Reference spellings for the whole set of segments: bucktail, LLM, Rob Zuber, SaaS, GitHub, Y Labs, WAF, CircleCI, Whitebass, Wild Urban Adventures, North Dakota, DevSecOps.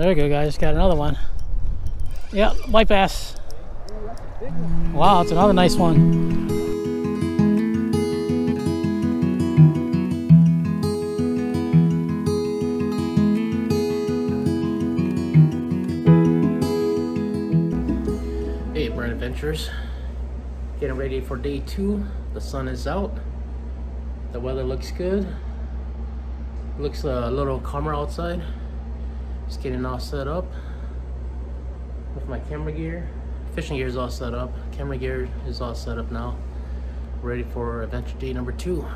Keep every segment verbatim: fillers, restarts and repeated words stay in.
There we go, guys. Got another one. Yep, white bass. Wow, it's another nice one. Hey, Urban Adventures. Getting ready for day two. The sun is out. The weather looks good. Looks a little calmer outside. Just getting all set up with my camera gear. Fishing gear is all set up. Camera gear is all set up now. Ready for adventure day number two.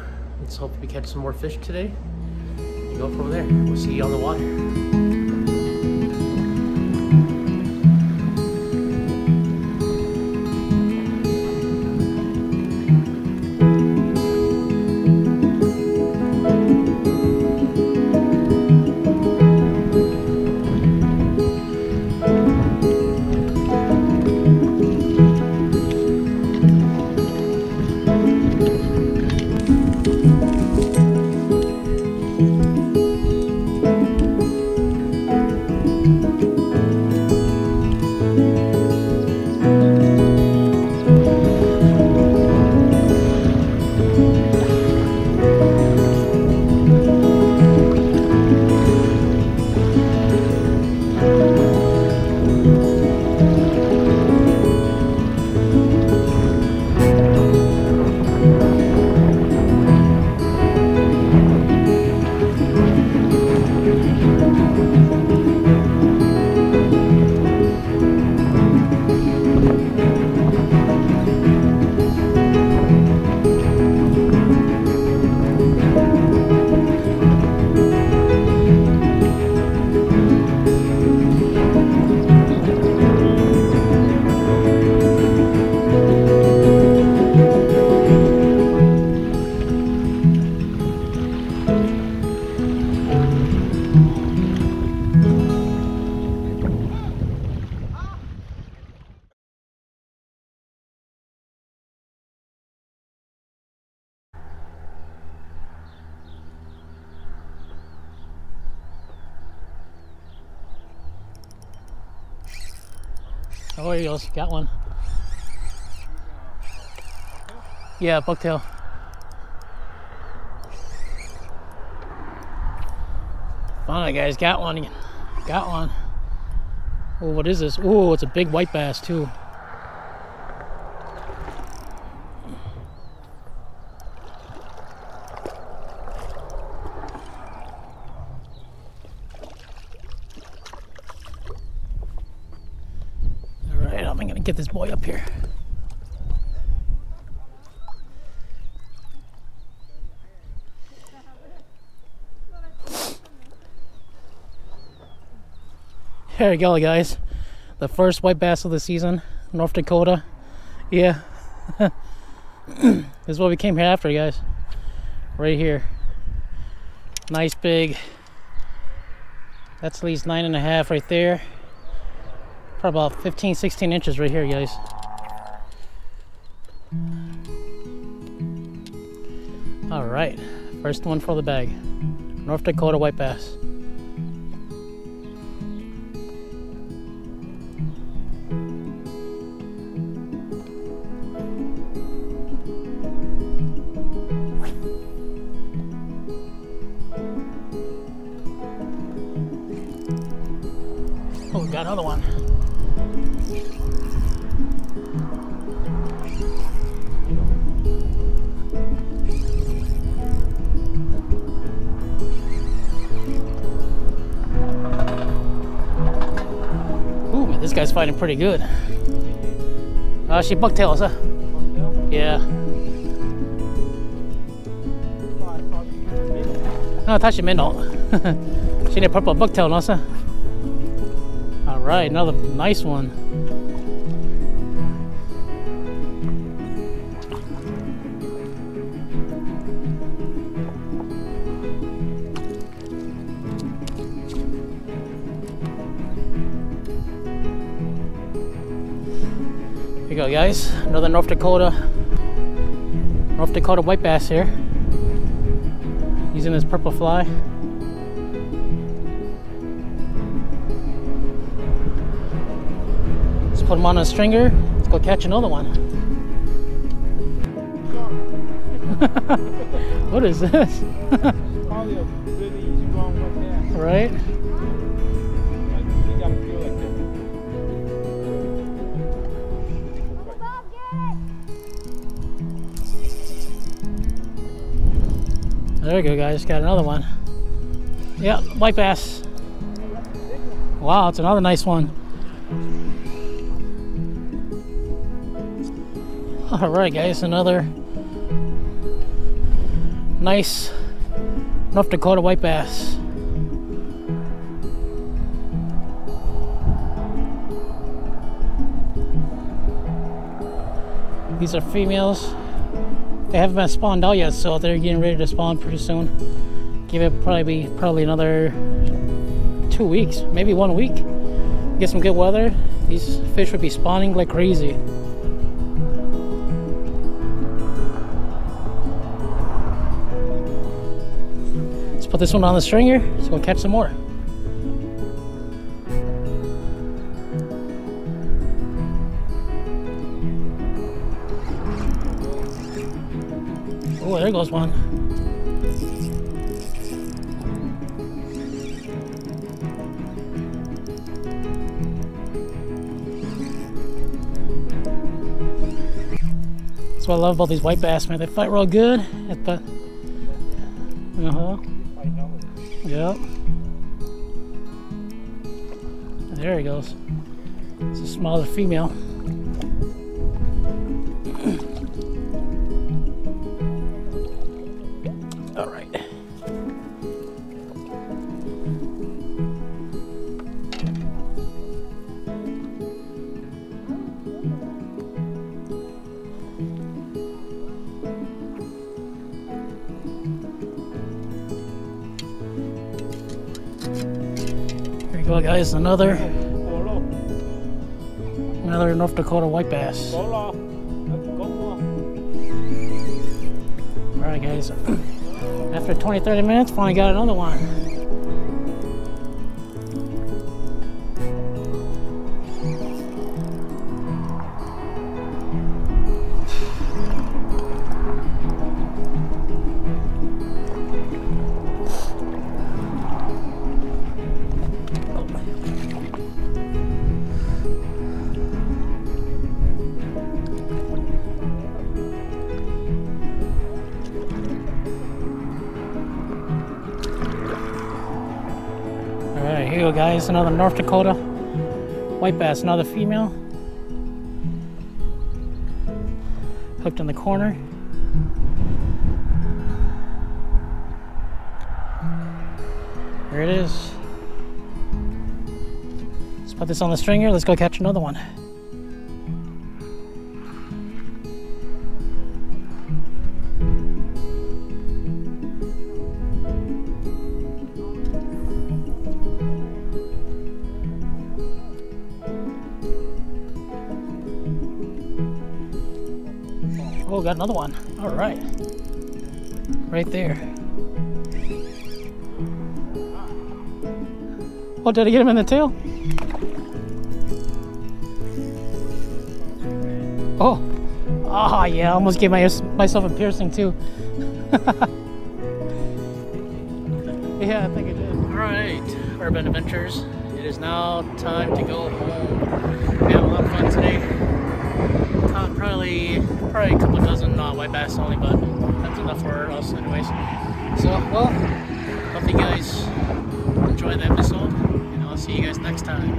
Let's hope we catch some more fish today and go from there. We'll see you on the water. Oh, there he goes. Got one. Yeah, bucktail. Finally, guys, got one. Got one. Oh, what is this? Oh, it's a big white bass too. Get this boy up here. There you go, guys. The first white bass of the season, North Dakota. Yeah. This is what we came here after, guys. Right here. Nice big. That's at least nine and a half right there. About fifteen, sixteen inches right here, guys. All right, first one for the bag. North Dakota white bass. Oh, we got another one. Guy's fighting pretty good. Uh, she bucktails, huh? Bucktail? Yeah. No, I thought she meant all. She didn't purple bucktail, no, sir. All right, another nice one. There you go, guys, another North Dakota North Dakota white bass here, using this purple fly. put them on a stringer. Let's go catch another one. What is this? Probably a really easy one like that. Right? You gotta feel like that. There we go, guys. Got another one. Yeah, white bass. Wow, it's another nice one. All right, guys, another nice North Dakota white bass. These are females. They haven't been spawned out yet, so they're getting ready to spawn pretty soon. Give it probably probably another two weeks, maybe one week. Get some good weather. These fish would be spawning like crazy. Put this one on the stringer, so we'll catch some more. Oh, there goes one. That's what I love about these white bass, man. They fight real good at the uh-huh. Yep. There he goes. It's a smaller female. All right. Well, guys, another another North Dakota white bass. All right, guys. After twenty, thirty minutes, finally got another one. Alright, here you go, guys, another North Dakota white bass, another female. Hooked in the corner. There it is. Let's put this on the stringer, let's go catch another one. Oh, got another one. All right. Right there. Oh, did I get him in the tail? Oh. Ah, oh, yeah, I almost gave my, myself a piercing, too. Yeah, I think it did. All right, Urban Adventures. It is now time to go home. We had a lot of fun today. Uh, probably, probably a couple dozen uh, white bass only, but that's enough for us, anyways. So, well, hope you guys enjoyed the episode, and I'll see you guys next time.